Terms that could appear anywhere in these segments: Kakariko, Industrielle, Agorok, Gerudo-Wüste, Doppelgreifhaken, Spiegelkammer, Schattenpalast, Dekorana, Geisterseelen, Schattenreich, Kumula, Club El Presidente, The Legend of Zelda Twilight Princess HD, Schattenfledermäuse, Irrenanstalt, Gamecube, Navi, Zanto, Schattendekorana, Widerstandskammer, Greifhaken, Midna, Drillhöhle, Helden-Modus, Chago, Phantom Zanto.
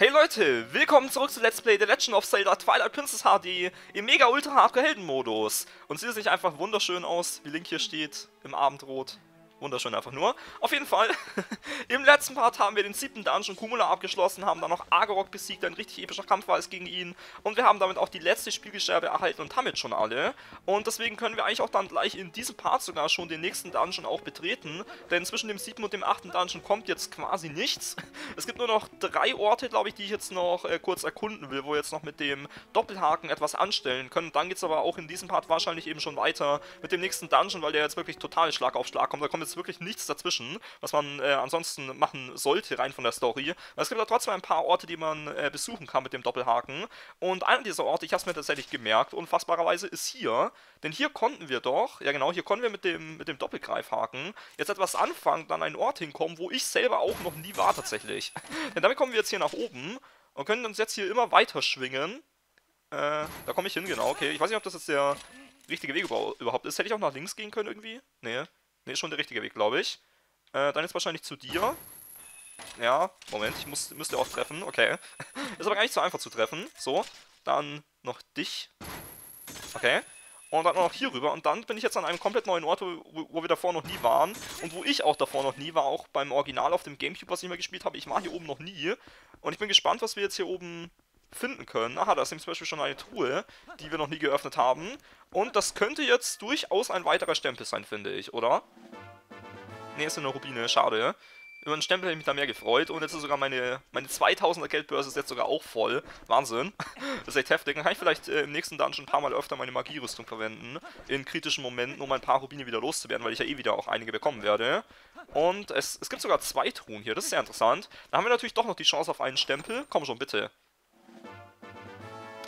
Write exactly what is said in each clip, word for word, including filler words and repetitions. Hey Leute, willkommen zurück zu Let's Play The Legend of Zelda Twilight Princess H D im mega ultra hardcore Helden-Modus. Und sieht es nicht einfach wunderschön aus, wie Link hier steht, im Abendrot. Wunderschön einfach nur. Auf jeden Fall, im letzten Part haben wir den siebten Dungeon Kumula abgeschlossen, haben dann noch Agorok besiegt, ein richtig epischer Kampf war es gegen ihn. Und wir haben damit auch die letzte Spielgescherbe erhalten und haben jetzt schon alle. Und deswegen können wir eigentlich auch dann gleich in diesem Part sogar schon den nächsten Dungeon auch betreten. Denn zwischen dem siebten und dem achten Dungeon kommt jetzt quasi nichts. Es gibt nur noch drei Orte, glaube ich, die ich jetzt noch äh, kurz erkunden will, wo wir jetzt noch mit dem Doppelhaken etwas anstellen können. Und dann geht es aber auch in diesem Part wahrscheinlich eben schon weiter mit dem nächsten Dungeon, weil der jetzt wirklich total Schlag auf Schlag kommt. Da kommt jetzt wirklich nichts dazwischen, was man äh, ansonsten machen sollte, rein von der Story. Es gibt aber trotzdem ein paar Orte, die man äh, besuchen kann mit dem Doppelhaken. Und einer dieser Orte, ich habe es mir tatsächlich gemerkt, unfassbarerweise, ist hier. Denn hier konnten wir doch, ja genau, hier konnten wir mit dem, mit dem Doppelgreifhaken jetzt etwas anfangen, dann einen Ort hinkommen, wo ich selber auch noch nie war tatsächlich. Denn damit kommen wir jetzt hier nach oben und können uns jetzt hier immer weiter schwingen. Äh, da komme ich hin, genau, okay. Ich weiß nicht, ob das jetzt der richtige Weg überhaupt ist. Hätte ich auch nach links gehen können irgendwie? Nee. Ne, schon der richtige Weg, glaube ich. Äh, dann jetzt wahrscheinlich zu dir. Ja, Moment, ich muss, müsste auch treffen. Okay. Ist aber gar nicht so einfach zu treffen. So, dann noch dich. Okay. Und dann noch hier rüber. Und dann bin ich jetzt an einem komplett neuen Ort, wo, wo wir davor noch nie waren. Und wo ich auch davor noch nie war. Auch beim Original auf dem Gamecube, was ich mal gespielt habe. Ich war hier oben noch nie. Und ich bin gespannt, was wir jetzt hier oben finden können. Aha, da ist zum Beispiel schon eine Truhe, die wir noch nie geöffnet haben. Und das könnte jetzt durchaus ein weiterer Stempel sein, finde ich, oder? Ne, ist eine Rubine, schade. Über einen Stempel hätte ich mich da mehr gefreut. Und jetzt ist sogar meine, meine zweitausender Geldbörse ist jetzt sogar auch voll. Wahnsinn. Das ist echt heftig. Dann kann ich vielleicht äh, im nächsten Dungeon ein paar Mal öfter meine Magierüstung verwenden. In kritischen Momenten, um ein paar Rubine wieder loszuwerden, weil ich ja eh wieder auch einige bekommen werde. Und es, es gibt sogar zwei Truhen hier. Das ist sehr interessant. Da haben wir natürlich doch noch die Chance auf einen Stempel. Komm schon, bitte.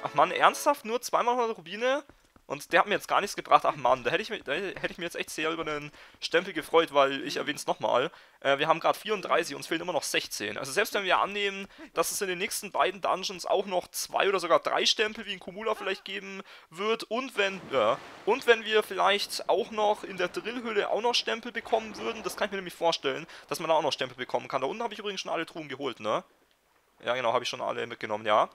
Ach man, ernsthaft? Nur zweimal hundert Rubine? Und der hat mir jetzt gar nichts gebracht. Ach man, da hätte ich, da hätte ich mir jetzt echt sehr über einen Stempel gefreut, weil ich erwähne es nochmal. Äh, wir haben gerade vierunddreißig, uns fehlen immer noch sechzehn. Also selbst wenn wir annehmen, dass es in den nächsten beiden Dungeons auch noch zwei oder sogar drei Stempel wie in Kumula vielleicht geben wird. Und wenn, äh, und wenn wir vielleicht auch noch in der Drillhöhle auch noch Stempel bekommen würden. Das kann ich mir nämlich vorstellen, dass man da auch noch Stempel bekommen kann. Da unten habe ich übrigens schon alle Truhen geholt, ne? Ja genau, habe ich schon alle mitgenommen, ja.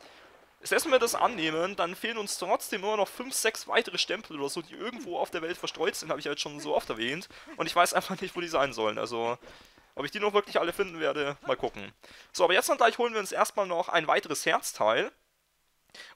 Selbst wenn wir das annehmen, dann fehlen uns trotzdem immer noch fünf, sechs weitere Stempel oder so, die irgendwo auf der Welt verstreut sind, habe ich halt schon so oft erwähnt. Und ich weiß einfach nicht, wo die sein sollen, also ob ich die noch wirklich alle finden werde, mal gucken. So, aber jetzt dann gleich holen wir uns erstmal noch ein weiteres Herzteil.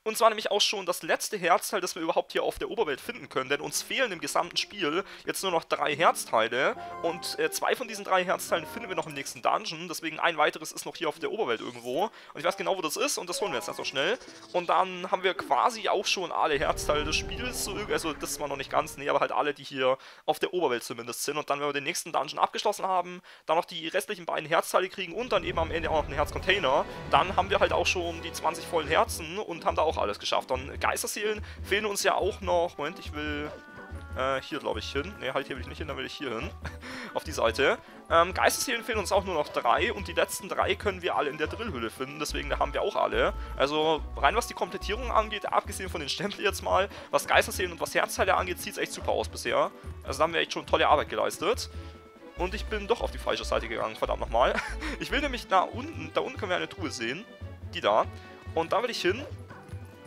Und zwar nämlich auch schon das letzte Herzteil, das wir überhaupt hier auf der Oberwelt finden können, denn uns fehlen im gesamten Spiel jetzt nur noch drei Herzteile und äh, zwei von diesen drei Herzteilen finden wir noch im nächsten Dungeon, deswegen ein weiteres ist noch hier auf der Oberwelt irgendwo und ich weiß genau, wo das ist und das holen wir jetzt erst noch schnell und dann haben wir quasi auch schon alle Herzteile des Spiels, so, also das ist mal noch nicht ganz, nee, aber halt alle, die hier auf der Oberwelt zumindest sind und dann, wenn wir den nächsten Dungeon abgeschlossen haben, dann noch die restlichen beiden Herzteile kriegen und dann eben am Ende auch noch einen Herzcontainer, dann haben wir halt auch schon die zwanzig vollen Herzen und haben da auch alles geschafft. Und Geisterseelen fehlen uns ja auch noch. Moment, ich will äh, hier, glaube ich, hin. Ne, halt hier will ich nicht hin, dann will ich hier hin. Auf die Seite. Ähm, Geisterseelen fehlen uns auch nur noch drei und die letzten drei können wir alle in der Drillhöhle finden, deswegen da haben wir auch alle. Also rein was die Komplettierung angeht, abgesehen von den Stempeln jetzt mal, was Geisterseelen und was Herzteile angeht, sieht es echt super aus bisher. Also da haben wir echt schon tolle Arbeit geleistet. Und ich bin doch auf die falsche Seite gegangen, verdammt nochmal. Ich will nämlich da unten, da unten können wir eine Truhe sehen. Die da. Und da will ich hin.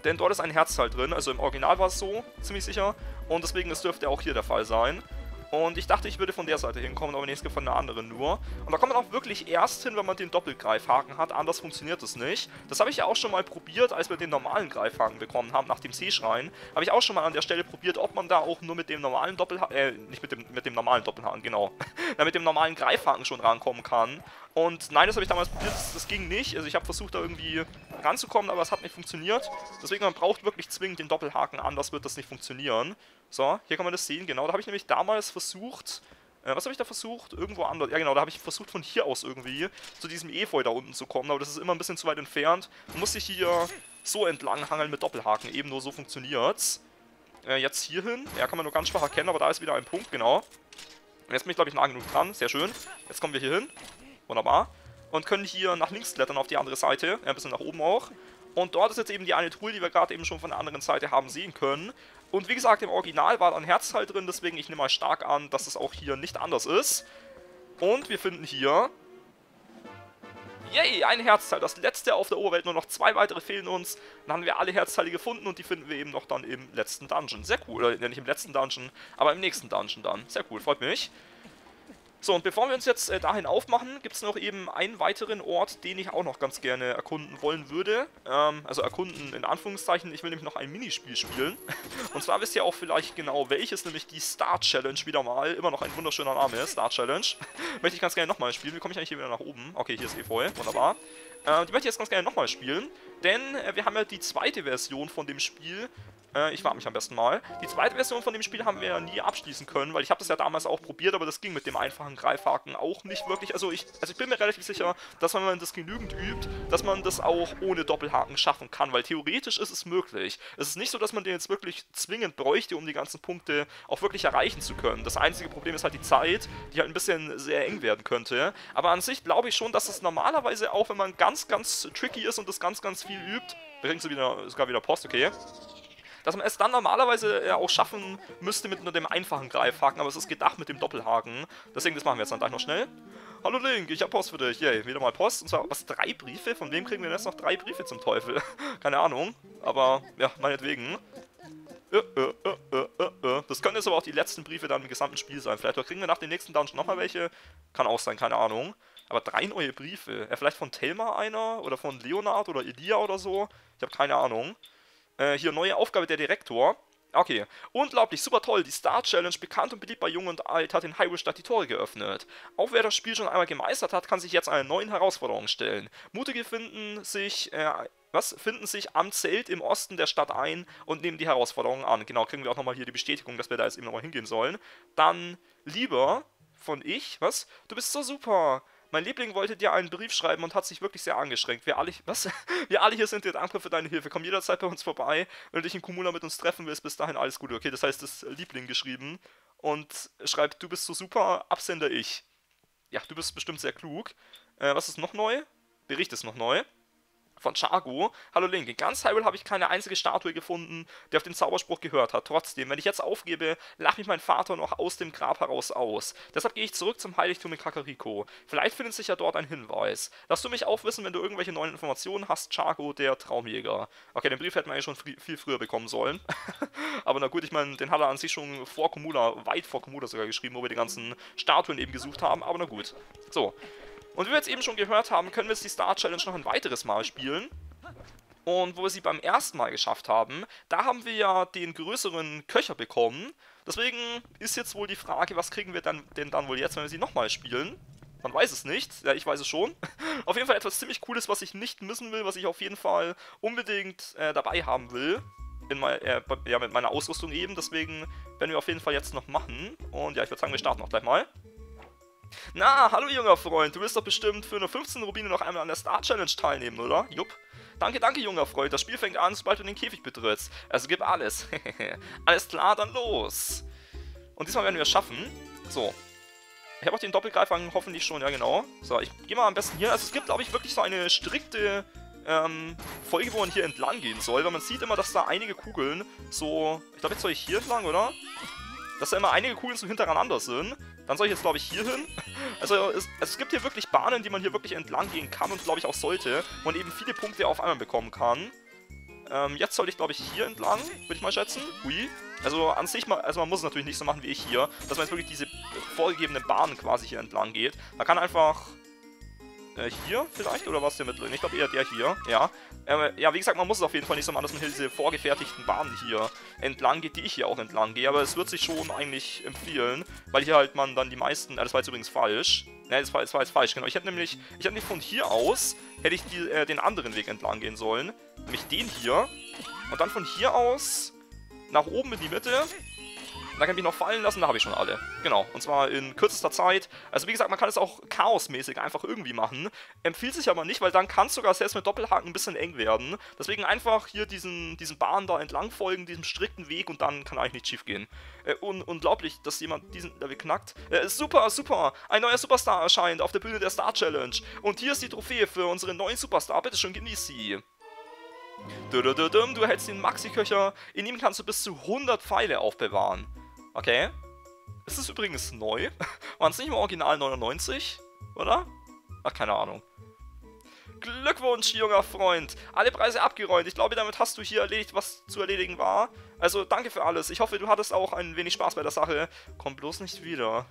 Denn dort ist ein Herzteil drin, also im Original war es so, ziemlich sicher. Und deswegen, das dürfte auch hier der Fall sein. Und ich dachte, ich würde von der Seite hinkommen, aber nee, es gibt von der anderen nur. Und da kommt man auch wirklich erst hin, wenn man den Doppelgreifhaken hat, anders funktioniert es nicht. Das habe ich ja auch schon mal probiert, als wir den normalen Greifhaken bekommen haben, nach dem Seeschrein. Habe ich auch schon mal an der Stelle probiert, ob man da auch nur mit dem normalen Doppelhaken, äh, nicht mit dem, mit dem normalen Doppelhaken, genau. Ja, mit dem normalen Greifhaken schon rankommen kann. Und nein, das habe ich damals probiert, das, das ging nicht. Also ich habe versucht, da irgendwie ranzukommen, aber es hat nicht funktioniert. Deswegen, man braucht wirklich zwingend den Doppelhaken, anders wird das nicht funktionieren. So, hier kann man das sehen, genau. Da habe ich nämlich damals versucht, äh, was habe ich da versucht? Irgendwo anders. Ja genau, da habe ich versucht, von hier aus irgendwie zu diesem Efeu da unten zu kommen. Aber das ist immer ein bisschen zu weit entfernt. Man muss sich hier so entlang hangeln mit Doppelhaken. Eben nur so funktioniert's. Äh, jetzt hier hin. Ja, kann man nur ganz schwach erkennen, aber da ist wieder ein Punkt, genau. Jetzt bin ich, glaube ich, nah genug dran. Sehr schön. Jetzt kommen wir hier hin. Wunderbar. Und können hier nach links klettern auf die andere Seite. Ja, ein bisschen nach oben auch. Und dort ist jetzt eben die eine Truhe, die wir gerade eben schon von der anderen Seite haben sehen können. Und wie gesagt, im Original war ein Herzteil drin, deswegen ich nehme mal stark an, dass es auch hier nicht anders ist. Und wir finden hier... Yay, ein Herzteil, das letzte auf der Oberwelt, nur noch zwei weitere fehlen uns. Dann haben wir alle Herzteile gefunden und die finden wir eben noch dann im letzten Dungeon. Sehr cool, oder nicht im letzten Dungeon, aber im nächsten Dungeon dann. Sehr cool, freut mich. So, und bevor wir uns jetzt äh, dahin aufmachen, gibt es noch eben einen weiteren Ort, den ich auch noch ganz gerne erkunden wollen würde. Ähm, also erkunden in Anführungszeichen, ich will nämlich noch ein Minispiel spielen. Und zwar wisst ihr auch vielleicht genau welches, nämlich die Star-Challenge wieder mal. Immer noch ein wunderschöner Name, Star-Challenge. Möchte ich ganz gerne nochmal spielen. Wie komme ich eigentlich hier wieder nach oben? Okay, hier ist eh voll, wunderbar. Äh, die möchte ich jetzt ganz gerne nochmal spielen, denn äh, wir haben ja die zweite Version von dem Spiel. Ich warte mich am besten mal. Die zweite Version von dem Spiel haben wir ja nie abschließen können, weil ich habe das ja damals auch probiert, aber das ging mit dem einfachen Greifhaken auch nicht wirklich. Also ich, also ich bin mir relativ sicher, dass wenn man das genügend übt, dass man das auch ohne Doppelhaken schaffen kann, weil theoretisch ist es möglich. Es ist nicht so, dass man den jetzt wirklich zwingend bräuchte, um die ganzen Punkte auch wirklich erreichen zu können. Das einzige Problem ist halt die Zeit, die halt ein bisschen sehr eng werden könnte. Aber an sich glaube ich schon, dass es normalerweise auch, wenn man ganz, ganz tricky ist und das ganz, ganz viel übt, wir kriegen wieder, sogar wieder Post, okay, dass man es dann normalerweise auch schaffen müsste mit nur dem einfachen Greifhaken, aber es ist gedacht mit dem Doppelhaken. Deswegen, das machen wir jetzt dann gleich noch schnell. Hallo Link, ich hab Post für dich. Yay, wieder mal Post. Und zwar, was, drei Briefe? Von wem kriegen wir denn jetzt noch drei Briefe zum Teufel? Keine Ahnung, aber ja, meinetwegen. Das können jetzt aber auch die letzten Briefe dann im gesamten Spiel sein. Vielleicht kriegen wir nach dem nächsten Dungeon nochmal welche. Kann auch sein, keine Ahnung. Aber drei neue Briefe. Ja, vielleicht von Thelma einer oder von Leonard oder Elia oder so. Ich habe keine Ahnung. Äh, hier, neue Aufgabe der Direktor. Okay, unglaublich, super toll, die Star-Challenge, bekannt und beliebt bei Jung und Alt, hat in Hyrule-Stadt die Tore geöffnet. Auch wer das Spiel schon einmal gemeistert hat, kann sich jetzt einer neuen Herausforderung stellen. Mutige finden sich, äh, was? Finden sich am Zelt im Osten der Stadt ein und nehmen die Herausforderung an. Genau, kriegen wir auch nochmal hier die Bestätigung, dass wir da jetzt eben nochmal hingehen sollen. Dann, lieber von ich, was? Du bist so super! Mein Liebling wollte dir einen Brief schreiben und hat sich wirklich sehr angeschränkt. Wir alle, was? Wir alle hier sind dir dankbar für deine Hilfe. Komm jederzeit bei uns vorbei. Wenn du dich in Kumula mit uns treffen willst, bis dahin alles Gute. Okay, das heißt, das Liebling geschrieben. Und schreibt, du bist so super, Absender ich. Ja, du bist bestimmt sehr klug. Äh, was ist noch neu? Bericht ist noch neu. Von Chago. Hallo Link, in ganz Hyrule habe ich keine einzige Statue gefunden, die auf den Zauberspruch gehört hat. Trotzdem, wenn ich jetzt aufgebe, lacht mich mein Vater noch aus dem Grab heraus aus. Deshalb gehe ich zurück zum Heiligtum in Kakariko. Vielleicht findet sich ja dort ein Hinweis. Lass du mich auch wissen, wenn du irgendwelche neuen Informationen hast, Chago, der Traumjäger. Okay, den Brief hätten wir eigentlich schon viel früher bekommen sollen. Aber na gut, ich meine, den hat er an sich schon vor Kumula, weit vor Kumula sogar geschrieben, wo wir die ganzen Statuen eben gesucht haben, aber na gut. So. Und wie wir jetzt eben schon gehört haben, können wir jetzt die Star-Challenge noch ein weiteres Mal spielen. Und wo wir sie beim ersten Mal geschafft haben, da haben wir ja den größeren Köcher bekommen. Deswegen ist jetzt wohl die Frage, was kriegen wir dann, denn dann wohl jetzt, wenn wir sie nochmal spielen? Man weiß es nicht, ja, ich weiß es schon. Auf jeden Fall etwas ziemlich Cooles, was ich nicht missen will, was ich auf jeden Fall unbedingt äh, dabei haben will. In mein, äh, ja, mit meiner Ausrüstung eben, deswegen werden wir auf jeden Fall jetzt noch machen. Und ja, ich würde sagen, wir starten auch gleich mal. Na, hallo junger Freund, du willst doch bestimmt für nur fünfzehn Rubine noch einmal an der Star-Challenge teilnehmen, oder? Jupp. Danke, danke, junger Freund, das Spiel fängt an, sobald du den Käfig betrittst. Also gib alles. Alles klar, dann los. Und diesmal werden wir es schaffen. So. Ich habe auch den Doppelgreifhaken hoffentlich schon, ja genau. So, ich gehe mal am besten hier. Also es gibt, glaube ich, wirklich so eine strikte ähm, Folge, wo man hier entlang gehen soll, weil man sieht immer, dass da einige Kugeln so... Ich glaube, jetzt soll ich hier entlang, oder? Dass da immer einige Kugeln so hintereinander sind. Dann soll ich jetzt, glaube ich, hier hin. Also es, es gibt hier wirklich Bahnen, die man hier wirklich entlang gehen kann und, glaube ich, auch sollte. Wo man eben viele Punkte auf einmal bekommen kann. Ähm, jetzt sollte ich, glaube ich, hier entlang, würde ich mal schätzen. Ui. Also an sich, mal, also man muss es natürlich nicht so machen wie ich hier. Dass man jetzt wirklich diese vorgegebenen Bahnen quasi hier entlang geht. Man kann einfach... Äh, hier vielleicht? Oder was hier mit drin? Ich glaube eher der hier, ja. Äh, ja, wie gesagt, man muss es auf jeden Fall nicht so machen, dass man hier diese vorgefertigten Bahnen hier entlang geht, die ich hier auch entlang gehe. Aber es wird sich schon eigentlich empfehlen, weil hier halt man dann die meisten... Äh, das war jetzt übrigens falsch. Ne, das war, das war jetzt falsch, genau. Ich hätte nämlich... Ich hätte nicht von hier aus, hätte ich die, äh, den anderen Weg entlang gehen sollen. Nämlich den hier. Und dann von hier aus nach oben in die Mitte... Da kann ich mich noch fallen lassen, da habe ich schon alle. Genau, und zwar in kürzester Zeit. Also wie gesagt, man kann es auch chaosmäßig einfach irgendwie machen. Empfiehlt sich aber nicht, weil dann kann es sogar selbst mit Doppelhaken ein bisschen eng werden. Deswegen einfach hier diesen, diesen Bahn da entlang folgen, diesem strikten Weg und dann kann eigentlich nicht schief gehen. Äh, un unglaublich, dass jemand diesen Level knackt. Äh, super, super, ein neuer Superstar erscheint auf der Bühne der Star-Challenge. Und hier ist die Trophäe für unseren neuen Superstar, bitte schön, genieß sie. Du, du, du, du, du hältst den Maxi-Köcher, in ihm kannst du bis zu hundert Pfeile aufbewahren. Okay. Ist es übrigens neu? Waren es nicht im Original neunundneunzig? Oder? Ach, keine Ahnung. Glückwunsch, junger Freund. Alle Preise abgeräumt. Ich glaube, damit hast du hier erledigt, was zu erledigen war. Also, danke für alles. Ich hoffe, du hattest auch ein wenig Spaß bei der Sache. Komm bloß nicht wieder.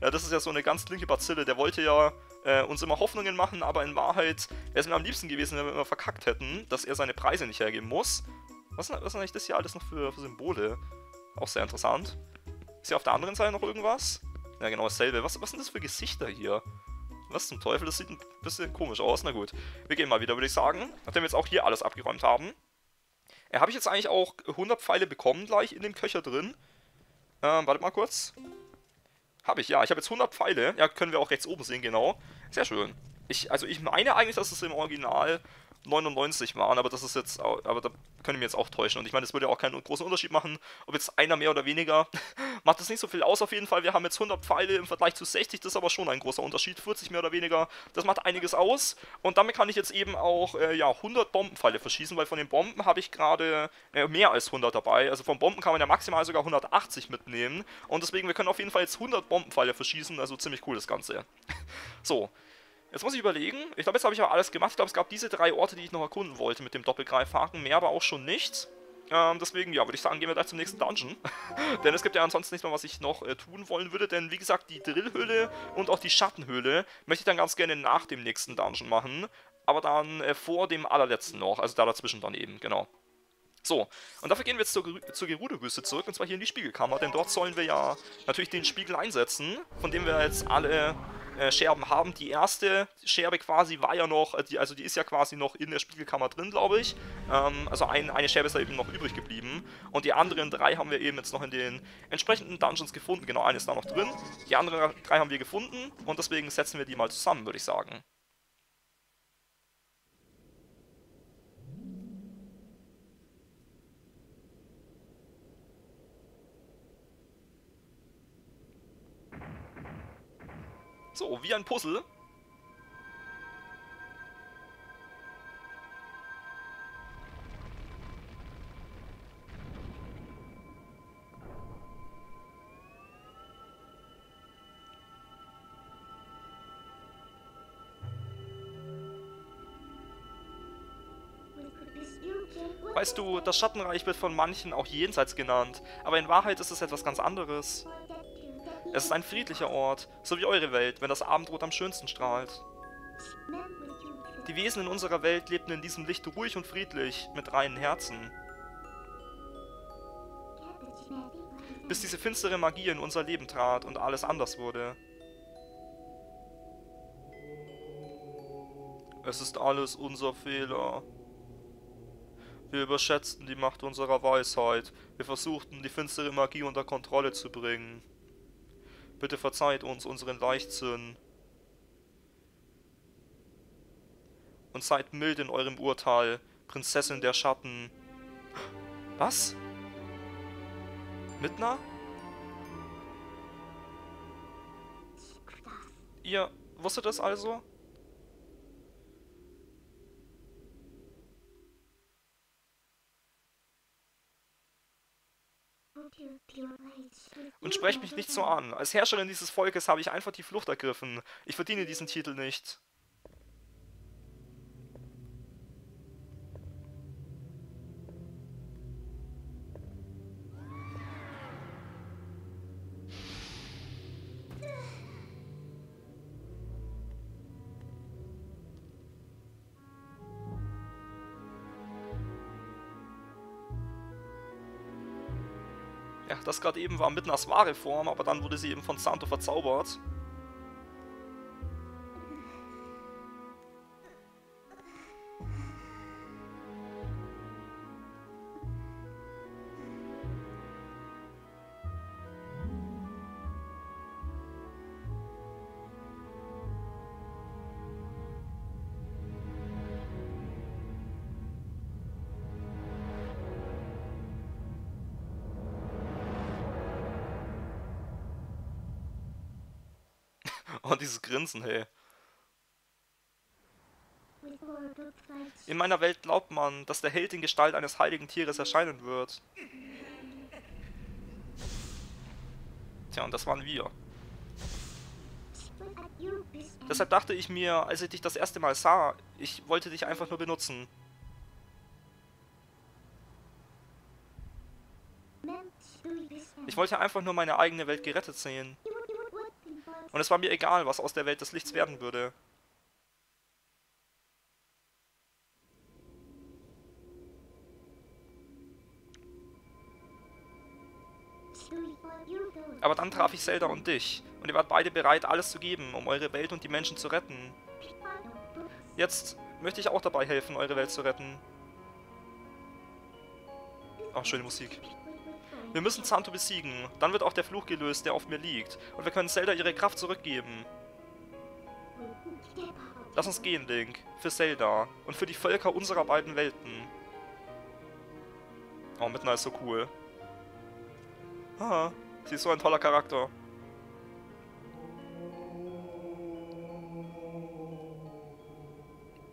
Ja, das ist ja so eine ganz linke Bazille. Der wollte ja äh, uns immer Hoffnungen machen, aber in Wahrheit wäre es mir am liebsten gewesen, wenn wir immer verkackt hätten, dass er seine Preise nicht hergeben muss. Was ist denn eigentlich das hier alles noch für, für Symbole? Auch sehr interessant. Ist hier auf der anderen Seite noch irgendwas? Ja, genau dasselbe. Was, was sind das für Gesichter hier? Was zum Teufel? Das sieht ein bisschen komisch aus. Na gut, wir gehen mal wieder, würde ich sagen. Nachdem wir jetzt auch hier alles abgeräumt haben. Äh, habe ich jetzt eigentlich auch hundert Pfeile bekommen gleich in dem Köcher drin? Ähm, wartet mal kurz. Habe ich, ja. Ich habe jetzt hundert Pfeile. Ja, können wir auch rechts oben sehen, genau. Sehr schön. Ich, also ich meine eigentlich, dass es im Original neunundneunzig waren, aber das ist jetzt, aber da können wir jetzt auch täuschen. Und ich meine, das würde ja auch keinen großen Unterschied machen, ob jetzt einer mehr oder weniger. Macht das nicht so viel aus auf jeden Fall. Wir haben jetzt hundert Pfeile im Vergleich zu sechzig, das ist aber schon ein großer Unterschied. vierzig mehr oder weniger, das macht einiges aus. Und damit kann ich jetzt eben auch äh, ja, hundert Bombenpfeile verschießen, weil von den Bomben habe ich gerade äh, mehr als hundert dabei. Also von Bomben kann man ja maximal sogar hundertachtzig mitnehmen. Und deswegen, wir können auf jeden Fall jetzt hundert Bombenpfeile verschießen, also ziemlich cool das Ganze. So. Jetzt muss ich überlegen, ich glaube, jetzt habe ich aber alles gemacht. Ich glaube, es gab diese drei Orte, die ich noch erkunden wollte mit dem Doppelgreifhaken, mehr aber auch schon nicht. Ähm, deswegen, ja, würde ich sagen, gehen wir gleich zum nächsten Dungeon. Denn es gibt ja ansonsten nichts mehr, was ich noch äh, tun wollen würde. Denn, wie gesagt, die Drillhöhle und auch die Schattenhöhle möchte ich dann ganz gerne nach dem nächsten Dungeon machen. Aber dann äh, vor dem allerletzten noch, also da dazwischen dann eben, genau. So, und dafür gehen wir jetzt zur, zur Gerudo-Wüste zurück, und zwar hier in die Spiegelkammer, denn dort sollen wir ja natürlich den Spiegel einsetzen, von dem wir jetzt alle äh, Scherben haben. Die erste Scherbe quasi war ja noch, die, also die ist ja quasi noch in der Spiegelkammer drin, glaube ich. Ähm, also ein, eine Scherbe ist da eben noch übrig geblieben, und die anderen drei haben wir eben jetzt noch in den entsprechenden Dungeons gefunden. Genau, eine ist da noch drin, die anderen drei haben wir gefunden, und deswegen setzen wir die mal zusammen, würde ich sagen. So, wie ein Puzzle. Weißt du, das Schattenreich wird von manchen auch jenseits genannt, aber in Wahrheit ist es etwas ganz anderes. Es ist ein friedlicher Ort, so wie eure Welt, wenn das Abendrot am schönsten strahlt. Die Wesen in unserer Welt lebten in diesem Licht ruhig und friedlich, mit reinen Herzen. Bis diese finstere Magie in unser Leben trat und alles anders wurde. Es ist alles unser Fehler. Wir überschätzten die Macht unserer Weisheit. Wir versuchten, die finstere Magie unter Kontrolle zu bringen. Bitte verzeiht uns unseren Leichtsinn und seid mild in eurem Urteil, Prinzessin der Schatten. Was? Midna? Ihr wusstet es also? Und sprecht mich nicht so an. Als Herrscherin dieses Volkes habe ich einfach die Flucht ergriffen. Ich verdiene diesen Titel nicht. Ja, das gerade eben war Midnas wahre Form, aber dann wurde sie eben von Zanto verzaubert. Oh, dieses Grinsen, hey. In meiner Welt glaubt man, dass der Held in Gestalt eines heiligen Tieres erscheinen wird. Tja, und das waren wir. Deshalb dachte ich mir, als ich dich das erste Mal sah, ich wollte dich einfach nur benutzen. Ich wollte einfach nur meine eigene Welt gerettet sehen. Und es war mir egal, was aus der Welt des Lichts werden würde. Aber dann traf ich Zelda und dich, und ihr wart beide bereit, alles zu geben, um eure Welt und die Menschen zu retten. Jetzt möchte ich auch dabei helfen, eure Welt zu retten. Ach, schöne Musik. Wir müssen Zanto besiegen, dann wird auch der Fluch gelöst, der auf mir liegt, und wir können Zelda ihre Kraft zurückgeben. Lass uns gehen, Link, für Zelda und für die Völker unserer beiden Welten. Oh, Midna ist so cool. Ah, sie ist so ein toller Charakter.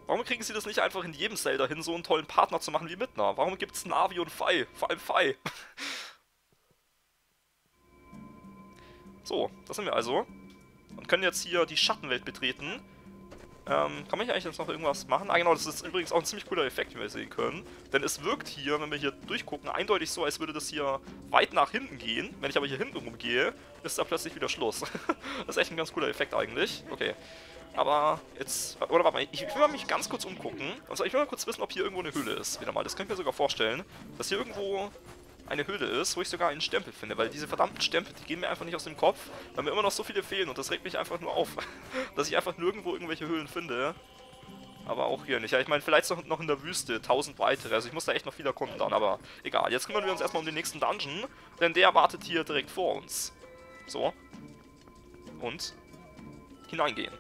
Warum kriegen sie das nicht einfach in jedem Zelda hin, so einen tollen Partner zu machen wie Midna? Warum gibt's Navi und Fei? Vor allem Fei. So, das sind wir also. Und können jetzt hier die Schattenwelt betreten. Ähm, kann man hier eigentlich jetzt noch irgendwas machen? Ah genau, das ist übrigens auch ein ziemlich cooler Effekt, wie wir sehen können. Denn es wirkt hier, wenn wir hier durchgucken, eindeutig so, als würde das hier weit nach hinten gehen. Wenn ich aber hier hinten rumgehe, ist da plötzlich wieder Schluss. Das ist echt ein ganz cooler Effekt eigentlich. Okay. Aber jetzt... Oder warte mal, ich will mal mich ganz kurz umgucken. Und zwar, ich will mal kurz wissen, ob hier irgendwo eine Höhle ist. Wieder mal, das kann ich mir sogar vorstellen, dass hier irgendwo eine Höhle ist, wo ich sogar einen Stempel finde, weil diese verdammten Stempel, die gehen mir einfach nicht aus dem Kopf, weil mir immer noch so viele fehlen und das regt mich einfach nur auf, dass ich einfach nirgendwo irgendwelche Höhlen finde, aber auch hier nicht. Ja, ich meine, vielleicht noch in der Wüste, tausend weitere, also ich muss da echt noch viel erkunden dann, aber egal. Jetzt kümmern wir uns erstmal um den nächsten Dungeon, denn der wartet hier direkt vor uns. So. Und hineingehen.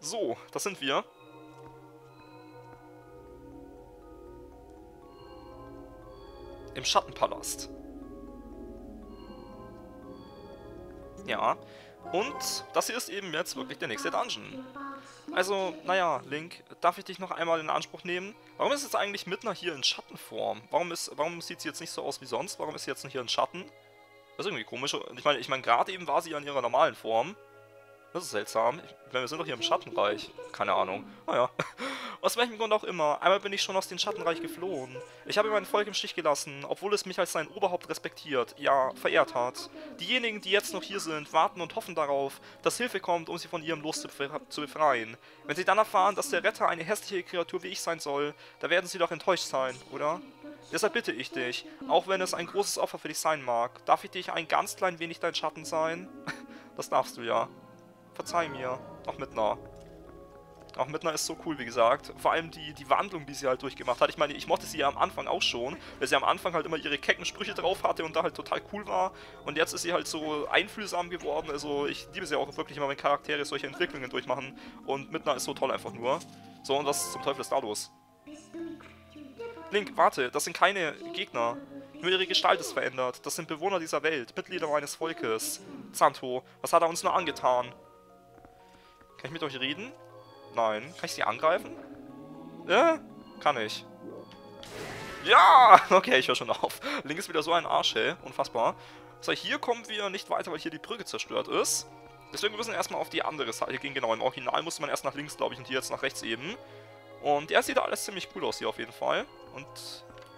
So, das sind wir. Im Schattenpalast. Ja, und das hier ist eben jetzt wirklich der nächste Dungeon. Also, naja, Link, darf ich dich noch einmal in Anspruch nehmen? Warum ist jetzt eigentlich Midna hier in Schattenform? Warum, ist, warum sieht sie jetzt nicht so aus wie sonst? Warum ist sie jetzt nicht hier in Schatten? Das ist irgendwie komisch. Ich meine, ich meine, gerade eben war sie ja in ihrer normalen Form. Das ist seltsam. Ich meine, wir sind doch hier im Schattenreich. Keine Ahnung. Naja. Aus welchem Grund auch immer. Einmal bin ich schon aus dem Schattenreich geflohen. Ich habe mein Volk im Stich gelassen, obwohl es mich als sein Oberhaupt respektiert, ja, verehrt hat. Diejenigen, die jetzt noch hier sind, warten und hoffen darauf, dass Hilfe kommt, um sie von ihrem Los zu, zu befreien. Wenn sie dann erfahren, dass der Retter eine hässliche Kreatur wie ich sein soll, da werden sie doch enttäuscht sein, oder? Deshalb bitte ich dich, auch wenn es ein großes Opfer für dich sein mag, darf ich dich ein ganz klein wenig dein Schatten sein? Das darfst du ja. Verzeih mir. Auch Midna. Auch Midna ist so cool, wie gesagt. Vor allem die, die Wandlung, die sie halt durchgemacht hat. Ich meine, ich mochte sie ja am Anfang auch schon, weil sie am Anfang halt immer ihre kecken Sprüche drauf hatte und da halt total cool war. Und jetzt ist sie halt so einfühlsam geworden. Also ich liebe sie auch wirklich immer, wenn Charaktere solche Entwicklungen durchmachen. Und Midna ist so toll einfach nur. So, und was zum Teufel ist da los? Link, warte, das sind keine Gegner. Nur ihre Gestalt ist verändert. Das sind Bewohner dieser Welt, Mitglieder meines Volkes. Zanto, was hat er uns nur angetan? Kann ich mit euch reden? Nein. Kann ich sie angreifen? Ja? Kann ich. Ja! Okay, ich höre schon auf. Link ist wieder so ein Arsch, ey. Unfassbar. So, hier kommen wir nicht weiter, weil hier die Brücke zerstört ist. Deswegen müssen wir erstmal auf die andere Seite gehen. Genau, im Original musste man erst nach links, glaube ich, und hier jetzt nach rechts eben. Und ja, sieht alles ziemlich cool aus hier auf jeden Fall. Und...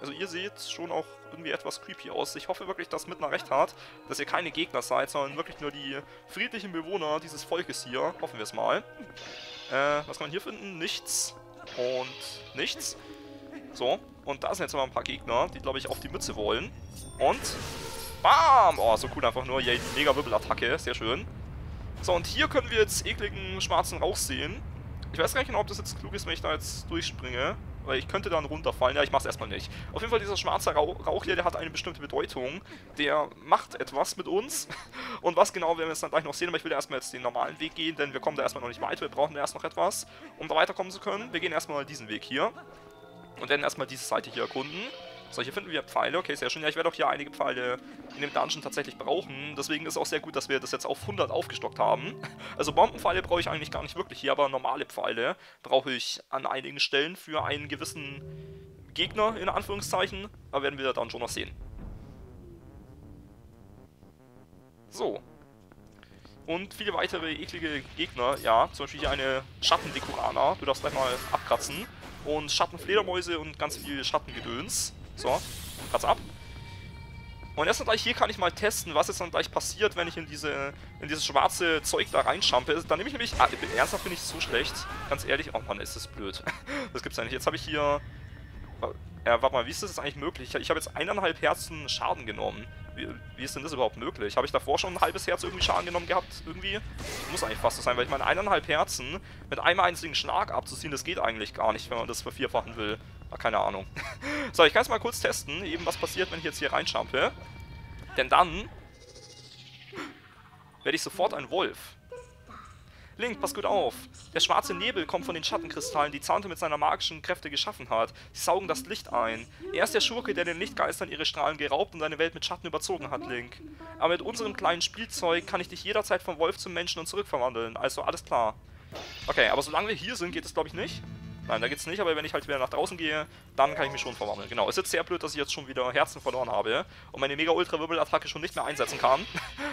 Also ihr seht schon auch irgendwie etwas creepy aus. Ich hoffe wirklich, dass Midna recht hat, dass ihr keine Gegner seid, sondern wirklich nur die friedlichen Bewohner dieses Volkes hier. Hoffen wir es mal. Äh, was kann man hier finden? Nichts. Und nichts. So, und da sind jetzt mal ein paar Gegner, die, glaube ich, auf die Mütze wollen. Und... Bam! Oh, so cool einfach nur. Yay, yeah, mega Wirbelattacke. Sehr schön. So, und hier können wir jetzt ekligen schwarzen Rauch sehen. Ich weiß gar nicht genau, ob das jetzt klug ist, wenn ich da jetzt durchspringe. Weil ich könnte dann runterfallen. Ja, ich mach's erstmal nicht. Auf jeden Fall, dieser schwarze Rauch hier, der hat eine bestimmte Bedeutung. Der macht etwas mit uns. Und was genau, werden wir jetzt dann gleich noch sehen. Aber ich will erstmal jetzt den normalen Weg gehen, denn wir kommen da erstmal noch nicht weiter. Wir brauchen da erst noch etwas, um da weiterkommen zu können. Wir gehen erstmal diesen Weg hier. Und werden erstmal diese Seite hier erkunden. So, hier finden wir Pfeile. Okay, sehr schön. Ja, ich werde auch hier einige Pfeile in dem Dungeon tatsächlich brauchen. Deswegen ist auch sehr gut, dass wir das jetzt auf hundert aufgestockt haben. Also Bombenpfeile brauche ich eigentlich gar nicht wirklich hier, aber normale Pfeile brauche ich an einigen Stellen für einen gewissen Gegner, in Anführungszeichen. Aber werden wir dann schon noch sehen. So. Und viele weitere eklige Gegner. Ja, zum Beispiel hier eine Schattendekorana. Du darfst gleich mal abkratzen. Und Schattenfledermäuse und ganz viel Schattengedöns. So, kratz ab. Und erst dann gleich hier kann ich mal testen, was jetzt dann gleich passiert, wenn ich in diese in dieses schwarze Zeug da reinschampe. Dann nehme ich nämlich... Ah, ernsthaft bin ich so schlecht. Ganz ehrlich. Oh Mann, ist das blöd. Das gibt's ja nicht. Jetzt habe ich hier... Äh, warte mal, wie ist das jetzt eigentlich möglich? Ich habe jetzt eineinhalb Herzen Schaden genommen. Wie, wie ist denn das überhaupt möglich? Habe ich davor schon ein halbes Herz irgendwie Schaden genommen gehabt? Irgendwie? Muss eigentlich fast so sein, weil ich meine, eineinhalb Herzen mit einem einzigen Schlag abzuziehen, das geht eigentlich gar nicht, wenn man das vervierfachen will. Ach, keine Ahnung. So, ich kann es mal kurz testen, eben was passiert, wenn ich jetzt hier reinschampe. Denn dann werde ich sofort ein Wolf. Link, pass gut auf. Der schwarze Nebel kommt von den Schattenkristallen, die Zanto mit seiner magischen Kräfte geschaffen hat. Sie saugen das Licht ein. Er ist der Schurke, der den Lichtgeistern ihre Strahlen geraubt und seine Welt mit Schatten überzogen hat, Link. Aber mit unserem kleinen Spielzeug kann ich dich jederzeit vom Wolf zum Menschen und zurück verwandeln. Also alles klar. Okay, aber solange wir hier sind, geht es glaube ich nicht. Nein, da geht's nicht, aber wenn ich halt wieder nach draußen gehe, dann kann ich mich schon verwandeln. Genau, ist jetzt sehr blöd, dass ich jetzt schon wieder Herzen verloren habe und meine Mega-Ultra-Wirbel-Attacke schon nicht mehr einsetzen kann.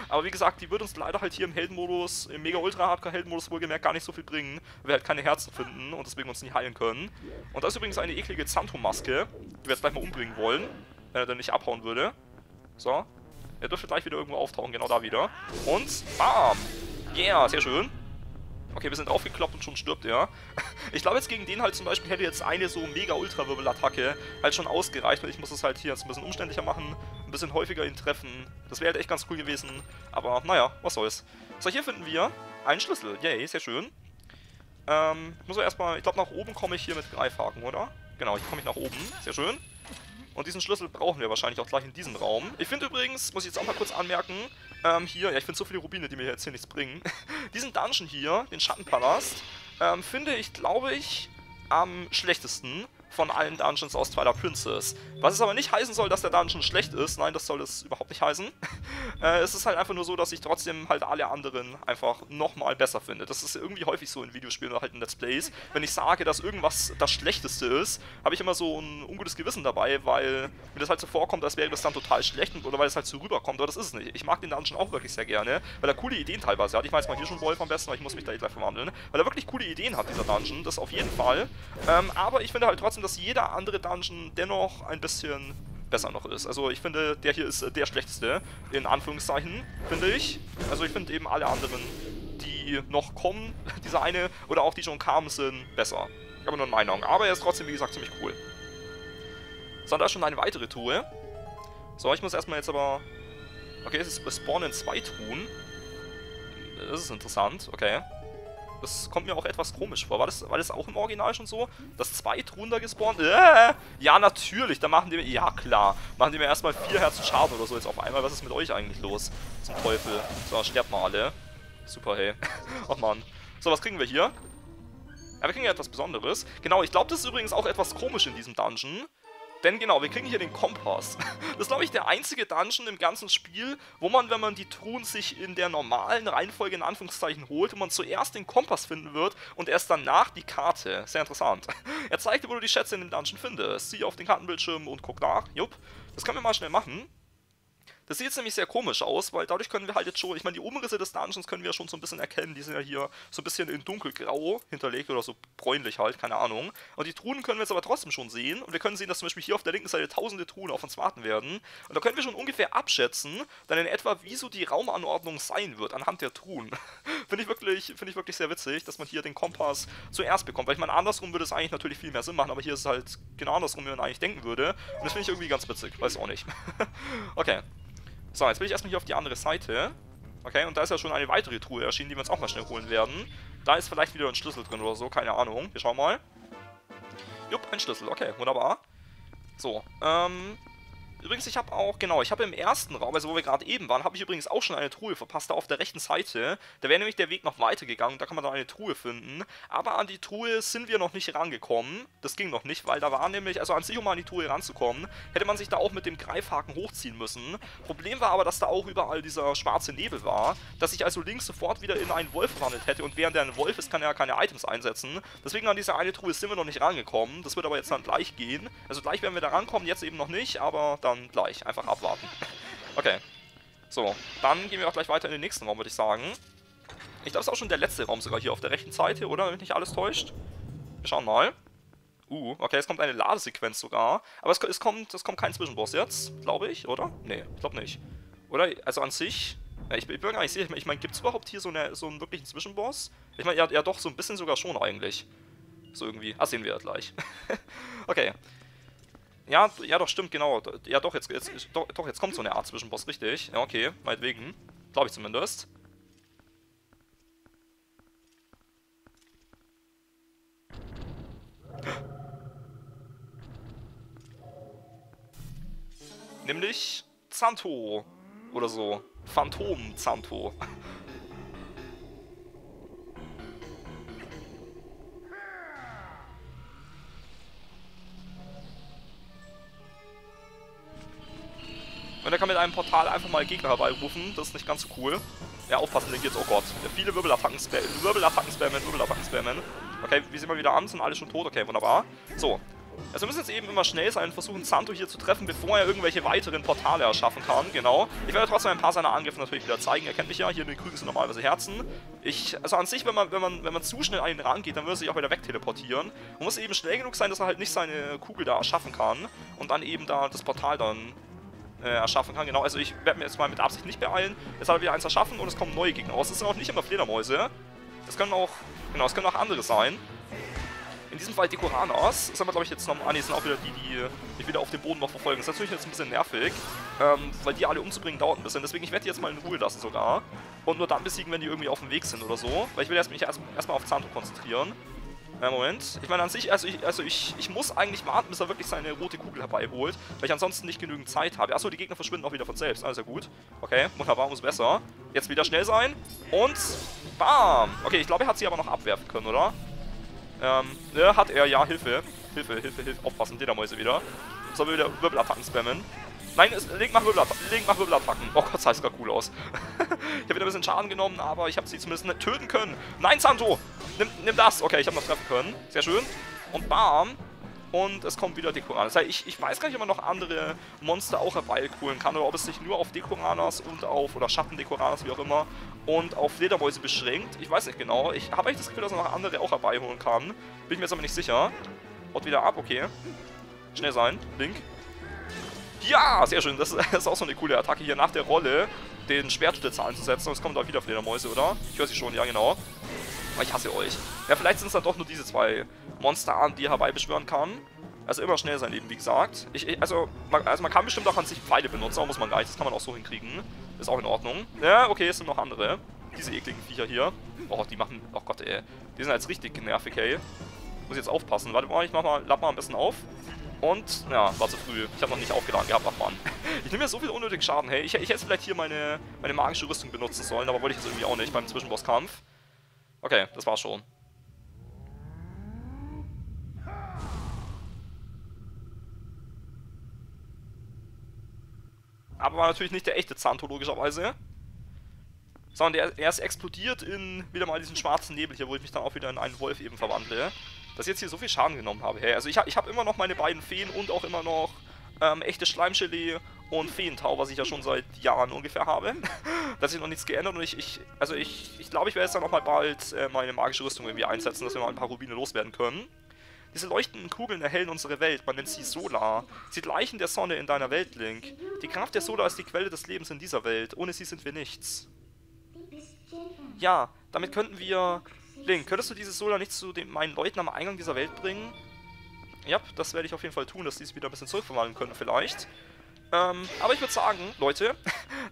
Aber wie gesagt, die wird uns leider halt hier im Helden-Modus, im Mega-Ultra-Hardcore-Helden-Modus wohlgemerkt gar nicht so viel bringen, weil wir halt keine Herzen finden und deswegen uns nicht heilen können. Und da ist übrigens eine eklige Zanto-Maske, die wir jetzt gleich mal umbringen wollen, wenn er dann nicht abhauen würde. So, er dürfte gleich wieder irgendwo auftauchen, genau da wieder. Und bam! Yeah, sehr schön. Okay, wir sind aufgekloppt und schon stirbt er. Ich glaube jetzt gegen den halt zum Beispiel hätte jetzt eine so Mega-Ultra-Wirbel-Attacke halt schon ausgereicht. Und ich muss es halt hier jetzt ein bisschen umständlicher machen, ein bisschen häufiger ihn treffen. Das wäre halt echt ganz cool gewesen. Aber naja, was soll's. So, hier finden wir einen Schlüssel. Yay, sehr schön. Ähm, muss ich erstmal, ich glaube nach oben komme ich hier mit Greifhaken, oder? Genau, hier komme ich nach oben. Sehr schön. Und diesen Schlüssel brauchen wir wahrscheinlich auch gleich in diesem Raum. Ich finde übrigens, muss ich jetzt auch mal kurz anmerken, ähm, hier, ja, ich finde so viele Rubine, die mir jetzt hier nichts bringen. Diesen Dungeon hier, den Schattenpalast, ähm, finde ich, glaube ich, am schlechtesten von allen Dungeons aus Twilight Princess. Was es aber nicht heißen soll, dass der Dungeon schlecht ist. Nein, das soll es überhaupt nicht heißen. äh, es ist halt einfach nur so, dass ich trotzdem halt alle anderen einfach nochmal besser finde. Das ist irgendwie häufig so in Videospielen oder halt in Let's Plays. Wenn ich sage, dass irgendwas das Schlechteste ist, habe ich immer so ein ungutes Gewissen dabei, weil mir das halt so vorkommt, als wäre das dann total schlecht oder weil es halt so rüberkommt. Aber das ist es nicht. Ich mag den Dungeon auch wirklich sehr gerne, weil er coole Ideen teilweise hat. Ich weiß mal hier schon Wolf am besten, aber ich muss mich da gleich verwandeln. Weil er wirklich coole Ideen hat, dieser Dungeon. Das auf jeden Fall. Ähm, aber ich finde halt trotzdem, dass jeder andere Dungeon dennoch ein bisschen besser noch ist. Also ich finde, der hier ist der schlechteste, in Anführungszeichen, finde ich. Also ich finde eben alle anderen, die noch kommen, diese eine, oder auch die schon kamen, sind besser. Aber nur in meiner Meinung. Aber er ist trotzdem, wie gesagt, ziemlich cool. So, da ist schon eine weitere Truhe. So, ich muss erstmal jetzt aber... Okay, es spawnen zwei Truhen. Das ist interessant, okay. Das kommt mir auch etwas komisch vor. War das, war das auch im Original schon so? Dass zwei Truhen da gespawnt? Äh, ja, natürlich. Da machen die mir... Ja, klar. Machen die mir erstmal vier Herzen Schaden oder so jetzt auf einmal. Was ist mit euch eigentlich los? Zum Teufel. So, sterbt mal alle. Super, hey. Ach, Mann. So, was kriegen wir hier? Ja, wir kriegen ja etwas Besonderes. Genau, ich glaube, das ist übrigens auch etwas komisch in diesem Dungeon. Denn genau, wir kriegen hier den Kompass. Das ist, glaube ich, der einzige Dungeon im ganzen Spiel, wo man, wenn man die Truhen sich in der normalen Reihenfolge in Anführungszeichen holt, wo man zuerst den Kompass finden wird und erst danach die Karte. Sehr interessant. Er zeigt dir, wo du die Schätze in dem Dungeon findest. Sieh auf den Kartenbildschirm und guck nach. Jupp. Das können wir mal schnell machen. Das sieht jetzt nämlich sehr komisch aus, weil dadurch können wir halt jetzt schon, ich meine, die Umrisse des Dungeons können wir ja schon so ein bisschen erkennen, die sind ja hier so ein bisschen in dunkelgrau hinterlegt oder so bräunlich halt, keine Ahnung. Und die Truhen können wir jetzt aber trotzdem schon sehen und wir können sehen, dass zum Beispiel hier auf der linken Seite tausende Truhen auf uns warten werden. Und da können wir schon ungefähr abschätzen, dann in etwa, wie so die Raumanordnung sein wird anhand der Truhen. Finde ich wirklich, finde ich wirklich sehr witzig, dass man hier den Kompass zuerst bekommt, weil ich meine, andersrum würde es eigentlich natürlich viel mehr Sinn machen, aber hier ist es halt genau andersrum, wie man eigentlich denken würde. Und das finde ich irgendwie ganz witzig, weiß auch nicht. Okay. So, jetzt will ich erstmal hier auf die andere Seite. Okay, und da ist ja schon eine weitere Truhe erschienen, die wir uns auch mal schnell holen werden. Da ist vielleicht wieder ein Schlüssel drin oder so, keine Ahnung. Wir schauen mal. Jupp, ein Schlüssel, okay, wunderbar. So, ähm... Übrigens, ich habe auch, genau, ich habe im ersten Raum, also wo wir gerade eben waren, habe ich übrigens auch schon eine Truhe verpasst, da auf der rechten Seite. Da wäre nämlich der Weg noch weitergegangen, da kann man dann eine Truhe finden. Aber an die Truhe sind wir noch nicht rangekommen. Das ging noch nicht, weil da war nämlich, also an sich, um an die Truhe ranzukommen, hätte man sich da auch mit dem Greifhaken hochziehen müssen. Problem war aber, dass da auch überall dieser schwarze Nebel war, dass ich also links sofort wieder in einen Wolf verwandelt hätte. Und während er ein Wolf ist, kann er ja keine Items einsetzen. Deswegen an diese eine Truhe sind wir noch nicht rangekommen. Das wird aber jetzt dann gleich gehen. Also gleich werden wir da rankommen, jetzt eben noch nicht, aber dann gleich. Einfach abwarten. Okay. So, dann gehen wir auch gleich weiter in den nächsten Raum, würde ich sagen. Ich glaube, es ist auch schon der letzte Raum sogar hier auf der rechten Seite, oder? Wenn mich nicht alles täuscht. Wir schauen mal. Uh, okay, es kommt eine Ladesequenz sogar. Aber es, es, kommt, es kommt kein Zwischenboss jetzt, glaube ich, oder? Nee, ich glaube nicht. Oder? Also an sich... Ich bin mir gar nicht sicher. Ich meine, gibt es überhaupt hier so, eine, so einen wirklichen Zwischenboss? Ich meine, ja, ja doch, so ein bisschen sogar schon eigentlich. So irgendwie. Ah, sehen wir ja gleich. Okay. Ja, ja doch, stimmt, genau. Ja doch, jetzt, jetzt, doch, doch, jetzt kommt so eine Art Zwischenboss, richtig. Ja, okay, meinetwegen. Glaube ich zumindest. Nämlich Zanto oder so. Phantom Zanto. Und er kann mit einem Portal einfach mal Gegner herbeirufen. Das ist nicht ganz so cool. Ja, aufpassen, den geht's. Oh Gott. Ja, viele Wirbelattacken spammen. Wirbelattacken spammen, Wirbelattacken spammen. Okay, wir sehen mal wieder an. Sind alle schon tot? Okay, wunderbar. So. Also wir müssen jetzt eben immer schnell sein und versuchen, Zanto hier zu treffen, bevor er irgendwelche weiteren Portale erschaffen kann, genau. Ich werde trotzdem ein paar seiner Angriffe natürlich wieder zeigen, er kennt mich ja, hier in den Krügen sind normalerweise Herzen. Ich, also an sich, wenn man, wenn man, wenn man zu schnell an ihn rangeht, dann würde er sich auch wieder wegteleportieren. Man muss eben schnell genug sein, dass er halt nicht seine Kugel da erschaffen kann und dann eben da das Portal dann äh, erschaffen kann, genau. Also ich werde mir jetzt mal mit Absicht nicht beeilen, jetzt hat er wieder eins erschaffen und es kommen neue Gegner raus. Das sind auch nicht immer Fledermäuse, das können auch, genau, das können auch andere sein. In diesem Fall Dekoranas. Das haben wir, glaube ich, jetzt noch. Ah, ne, sind auch wieder die, die mich wieder auf dem Boden noch verfolgen. Das ist natürlich jetzt ein bisschen nervig, ähm, weil die alle umzubringen dauert ein bisschen. Deswegen, ich werde die jetzt mal in Ruhe lassen sogar. Und nur dann besiegen, wenn die irgendwie auf dem Weg sind oder so. Weil ich will erst, mich erst, erstmal auf Zanto konzentrieren. Äh, Moment. Ich meine, an sich, also, ich, also ich, ich muss eigentlich warten, bis er wirklich seine rote Kugel herbeiholt, weil ich ansonsten nicht genügend Zeit habe. Achso, die Gegner verschwinden auch wieder von selbst. Alles ja gut. Okay, wunderbar, umso besser. Jetzt wieder schnell sein. Und bam! Okay, ich glaube, er hat sie aber noch abwerfen können, oder? Ähm, ne, hat er, ja, Hilfe. Hilfe, Hilfe, Hilfe. Aufpassen, Fledermäuse wieder. Sollen wir wieder Wirbelattacken spammen? Nein, es, Link macht Wirbelattacken. Link macht Wirbelattacken. Oh Gott, sah es gerade cool aus. Ich habe wieder ein bisschen Schaden genommen, aber ich habe sie zumindest nicht töten können. Nein, Zanto! Nimm, nimm das! Okay, ich habe noch treffen können. Sehr schön. Und bam! Und es kommt wieder Dekorana. Das heißt, ich, ich weiß gar nicht, ob man noch andere Monster auch herbeikulen kann oder ob es sich nur auf Dekoranas und auf, oder Schattendekoranas, wie auch immer, und auf Fledermäuse beschränkt. Ich weiß nicht genau. Ich habe eigentlich das Gefühl, dass man noch andere auch herbeiholen kann. Bin ich mir jetzt aber nicht sicher. Haut wieder ab, okay. Schnell sein, Link. Ja, sehr schön. Das, das ist auch so eine coole Attacke hier nach der Rolle, den Schwertstützer einzusetzen. Und es kommen da wieder Fledermäuse, oder? Ich höre sie schon, ja genau. Ich hasse euch. Ja, vielleicht sind es dann doch nur diese zwei Monsterarten, die er herbeibeschwören kann. Also immer schnell sein eben, wie gesagt. Ich, ich, also, man, also man kann bestimmt auch an sich Pfeile benutzen, aber muss man gar nicht. Das kann man auch so hinkriegen. Ist auch in Ordnung. Ja, okay, es sind noch andere. Diese ekligen Viecher hier. Oh, die machen... Oh Gott, ey. Die sind jetzt richtig nervig, ey. Muss jetzt aufpassen. Warte mal, ich mach mal... Lapp mal ein bisschen auf. Und... Ja, war zu früh. Ich habe noch nicht aufgeladen gehabt. Ach man. Ich nehme mir so viel unnötigen Schaden, hey. Ich, ich hätte vielleicht hier meine, meine magische Rüstung benutzen sollen, aber wollte ich jetzt irgendwie auch nicht beim Zwischenbosskampf. Okay, das war's schon. Aber war natürlich nicht der echte Zanto, logischerweise. Sondern der, er ist explodiert in wieder mal diesen schwarzen Nebel hier, wo ich mich dann auch wieder in einen Wolf eben verwandle. Dass ich jetzt hier so viel Schaden genommen habe. Hey, also ich, ich habe immer noch meine beiden Feen und auch immer noch ähm, echte Schleimgelee und Feentau, was ich ja schon seit Jahren ungefähr habe. Da hat sich noch nichts geändert und ich, ich also ich, ich glaube, ich werde jetzt dann nochmal bald äh, meine magische Rüstung irgendwie einsetzen, dass wir mal ein paar Rubine loswerden können. Diese leuchtenden Kugeln erhellen unsere Welt, man nennt sie Sola. Sie gleichen der Sonne in deiner Welt, Link. Die Kraft der Sola ist die Quelle des Lebens in dieser Welt, ohne sie sind wir nichts. Ja, damit könnten wir... Link, könntest du diese Sola nicht zu den, meinen Leuten am Eingang dieser Welt bringen? Ja, das werde ich auf jeden Fall tun, dass die es wieder ein bisschen zurückverwandeln können vielleicht. Ähm, aber ich würde sagen, Leute,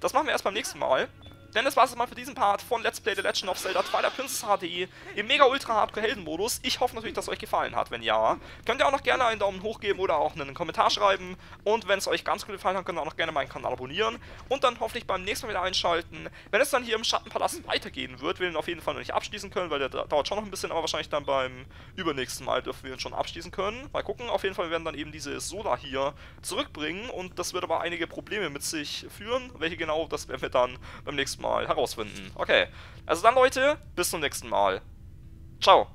das machen wir erst beim nächsten Mal. Denn das war's mal für diesen Part von Let's Play The Legend of Zelda Twilight Princess H D im mega ultra hardcore Helden-Modus. Ich hoffe natürlich, dass es euch gefallen hat. Wenn ja, könnt ihr auch noch gerne einen Daumen hoch geben oder auch einen Kommentar schreiben. Und wenn es euch ganz gut gefallen hat, könnt ihr auch noch gerne meinen Kanal abonnieren. Und dann hoffentlich beim nächsten Mal wieder einschalten. Wenn es dann hier im Schattenpalast weitergehen wird, wir ihn auf jeden Fall noch nicht abschließen können, weil der dauert schon noch ein bisschen, aber wahrscheinlich dann beim übernächsten Mal dürfen wir ihn schon abschließen können. Mal gucken, auf jeden Fall, wir werden dann eben diese Sola hier zurückbringen und das wird aber einige Probleme mit sich führen. Welche genau, das werden wir dann beim nächsten Mal herausfinden. Okay, also dann Leute, bis zum nächsten Mal. Ciao.